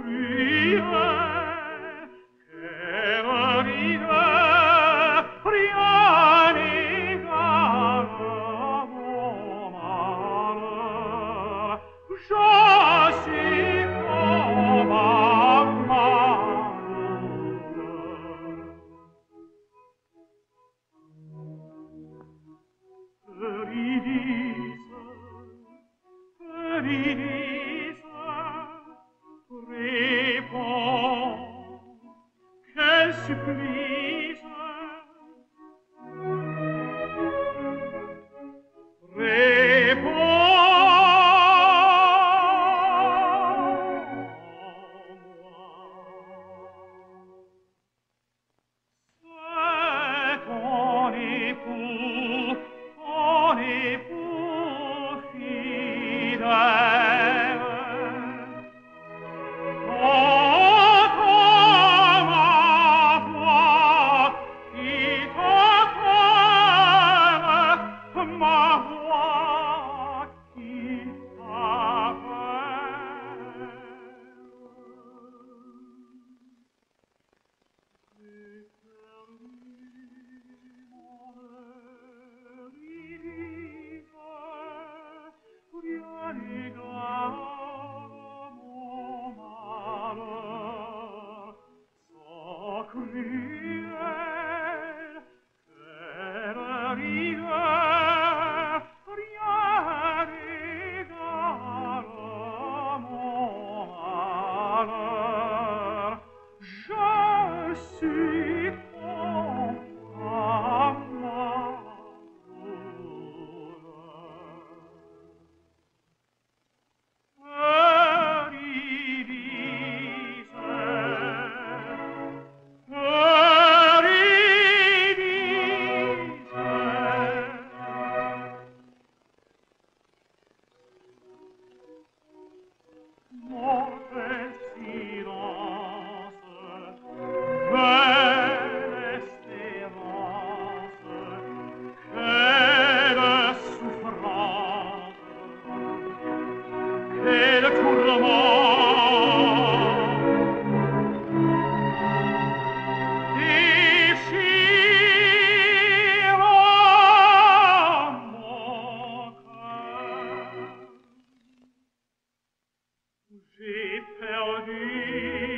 J'ai perdu